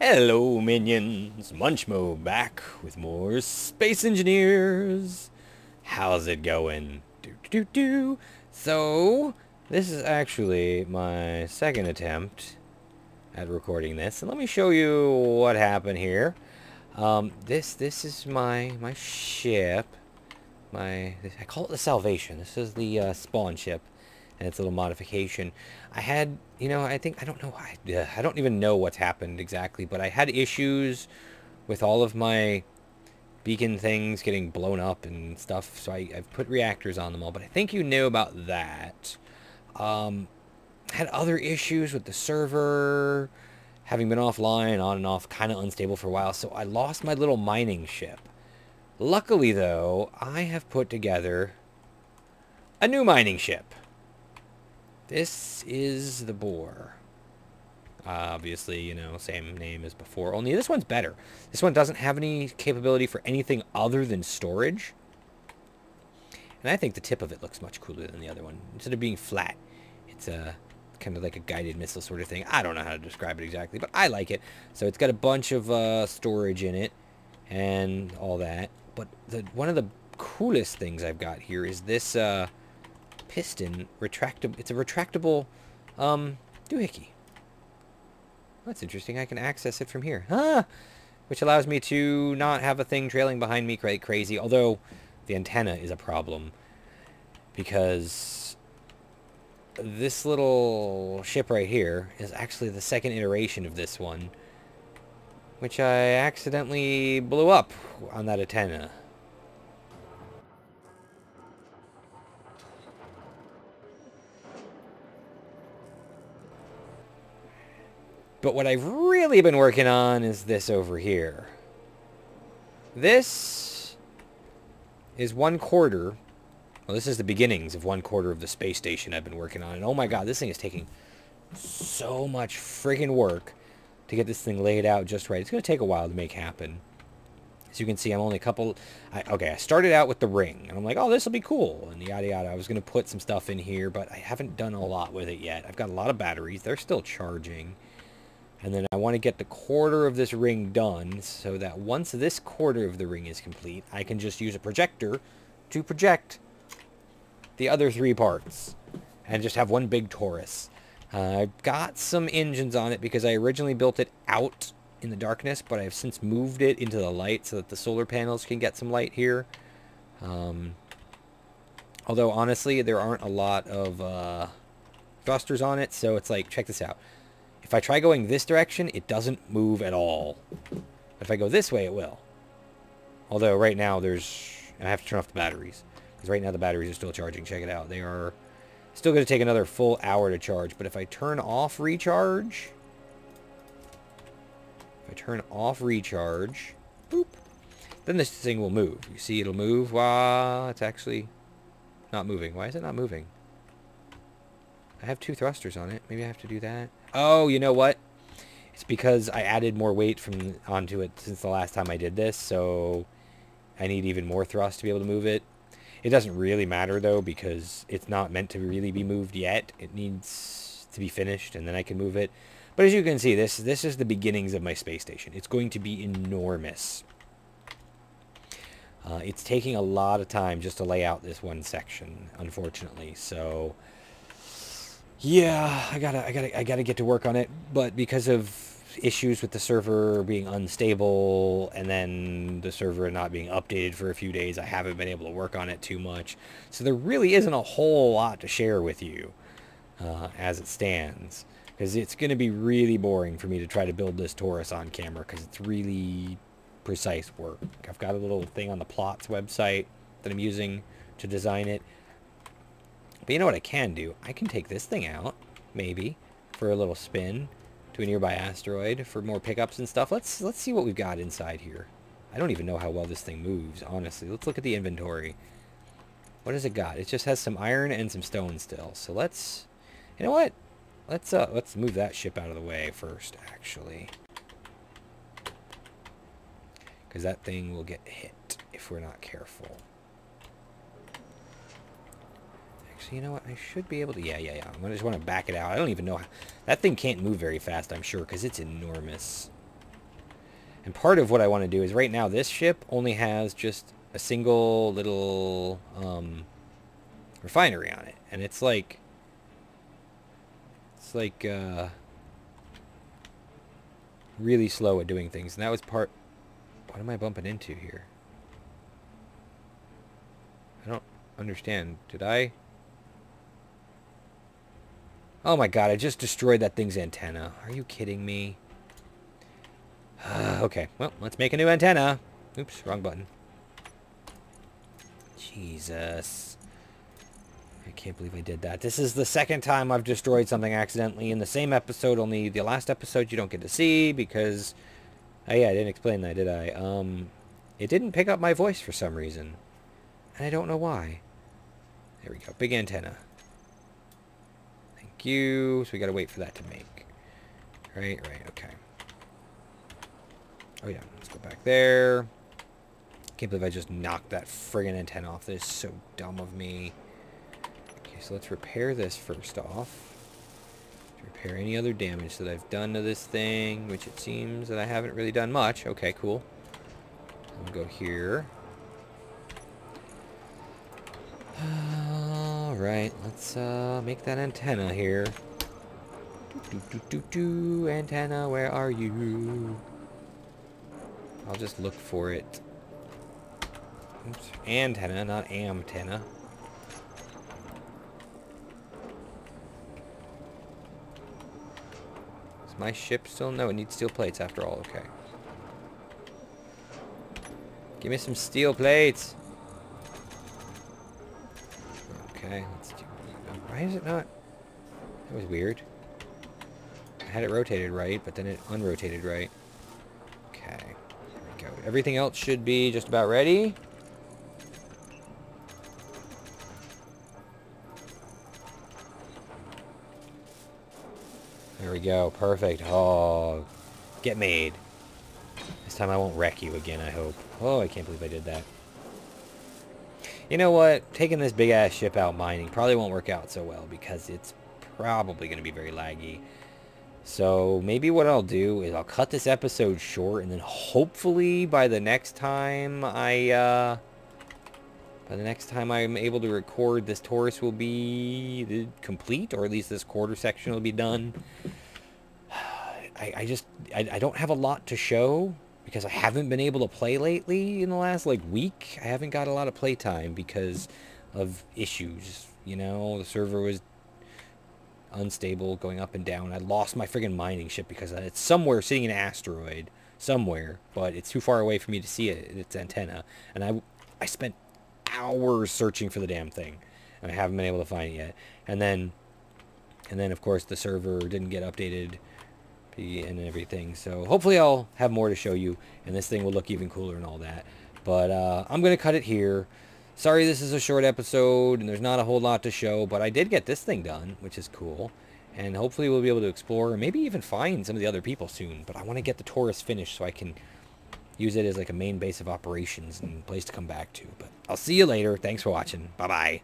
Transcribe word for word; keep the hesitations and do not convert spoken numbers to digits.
Hello minions, Munchmo back with more Space Engineers. How's it going? Do do do. So this is actually my second attempt at recording this, and let me show you what happened here. Um, this this is my my ship. My I call it the Salvation. This is the uh, spawn ship. And its little modification. I had, you know, I think I don't know. I uh, I don't even know what's happened exactly, but I had issues with all of my beacon things getting blown up and stuff. So I I've put reactors on them all, but I think you knew about that. Um, had other issues with the server having been offline, on and off, kind of unstable for a while. So I lost my little mining ship. Luckily, though, I have put together a new mining ship. This is the Bore. Uh, obviously, you know, same name as before, only this one's better. This one doesn't have any capability for anything other than storage. And I think the tip of it looks much cooler than the other one. Instead of being flat, it's a, kind of like a guided missile sort of thing. I don't know how to describe it exactly, but I like it. So it's got a bunch of uh, storage in it and all that. But the, one of the coolest things I've got here is this... Uh, piston retractable. It's a retractable um, doohickey. That's interesting. I can access it from here, huh? Which allows me to not have a thing trailing behind me like crazy. Although the antenna is a problem because this little ship right here is actually the second iteration of this one, which I accidentally blew up on that antenna. But what I've really been working on is this over here. This is one quarter. Well, this is the beginnings of one quarter of the space station I've been working on. And oh my god, this thing is taking so much friggin' work to get this thing laid out just right. It's going to take a while to make happen. As you can see, I'm only a couple... I, okay, I started out with the ring. And I'm like, oh, this will be cool. And yada yada. I was going to put some stuff in here, but I haven't done a lot with it yet. I've got a lot of batteries. They're still charging. And then I want to get the quarter of this ring done so that once this quarter of the ring is complete, I can just use a projector to project the other three parts and just have one big torus. Uh, I've got some engines on it because I originally built it out in the darkness, but I've since moved it into the light so that the solar panels can get some light here. Um, although, honestly, there aren't a lot of uh, thrusters on it, so it's like, check this out. If I try going this direction, it doesn't move at all. But if I go this way, it will. Although right now there's... And I have to turn off the batteries. Because right now the batteries are still charging. Check it out. They are still going to take another full hour to charge. But if I turn off recharge... If I turn off recharge... Boop. Then this thing will move. You see it'll move. Wow, it's actually not moving. Why is it not moving? I have two thrusters on it. Maybe I have to do that. Oh, you know what? It's because I added more weight from onto it since the last time I did this, so I need even more thrust to be able to move it. It doesn't really matter, though, because it's not meant to really be moved yet. It needs to be finished, and then I can move it. But as you can see, this, this is the beginnings of my space station. It's going to be enormous. Uh, it's taking a lot of time just to lay out this one section, unfortunately, so... Yeah, I gotta, I gotta, I gotta get to work on it, but because of issues with the server being unstable and then the server not being updated for a few days, I haven't been able to work on it too much. So there really isn't a whole lot to share with you uh, as it stands, because it's going to be really boring for me to try to build this torus on camera because it's really precise work. I've got a little thing on the Plots website that I'm using to design it. But you know what I can do? I can take this thing out, maybe, for a little spin to a nearby asteroid for more pickups and stuff. Let's let's see what we've got inside here. I don't even know how well this thing moves, honestly. Let's look at the inventory. What has it got? It just has some iron and some stone still. So let's, you know what? Let's uh let's move that ship out of the way first, actually, because that thing will get hit if we're not careful. You know what? I should be able to... Yeah, yeah, yeah. I just want to back it out. I don't even know how... That thing can't move very fast, I'm sure, because it's enormous. And part of what I want to do is right now this ship only has just a single little um, refinery on it. And it's like, it's like uh, really slow at doing things. And that was part, what am I bumping into here? I don't understand. Did I? Oh my god, I just destroyed that thing's antenna. Are you kidding me? Uh, okay, well, let's make a new antenna. Oops, wrong button. Jesus. I can't believe I did that. This is the second time I've destroyed something accidentally in the same episode, only the last episode you don't get to see because... Oh yeah, I didn't explain that, did I? Um, it didn't pick up my voice for some reason. And I don't know why. There we go, big antenna. Thank you. So we gotta wait for that to make. Right, right, okay. Oh yeah, let's go back there. Can't believe I just knocked that friggin' antenna off. That is so dumb of me. Okay, so let's repair this first off. Repair any other damage that I've done to this thing, which it seems that I haven't really done much. Okay, cool. I'll go here. Alright, let's uh, make that antenna here. Do, do, do, do, do. Antenna, where are you? I'll just look for it. Oops. Antenna, not amtenna. Is my ship still? No, it needs steel plates after all. Okay. Give me some steel plates. Okay, let's do... Why is it not... That was weird. I had it rotated right, but then it unrotated right. Okay. Everything else should be just about ready. There we go. Perfect. Oh, get made. This time I won't wreck you again, I hope. Oh, I can't believe I did that. You know what? Taking this big-ass ship out mining probably won't work out so well because it's probably going to be very laggy. So maybe what I'll do is I'll cut this episode short, and then hopefully by the next time I, uh, by the next time I'm able to record, this Taurus will be complete, or at least this quarter section will be done. I, I just, I, I don't have a lot to show because I haven't been able to play lately in the last, like, week. I haven't got a lot of play time because of issues, you know, the server was unstable, going up and down. I lost my friggin' mining ship because it's somewhere sitting in an asteroid somewhere, but it's too far away for me to see it, its antenna, and I, I spent hours searching for the damn thing, and I haven't been able to find it yet. And then, and then of course the server didn't get updated and everything, so hopefully I'll have more to show you, and this thing will look even cooler and all that, but uh, I'm gonna cut it here. Sorry this is a short episode and there's not a whole lot to show, but I did get this thing done, which is cool. And hopefully we'll be able to explore and maybe even find some of the other people soon. But I want to get the Taurus finished so I can use it as like a main base of operations and place to come back to. But I'll see you later. Thanks for watching. Bye-bye.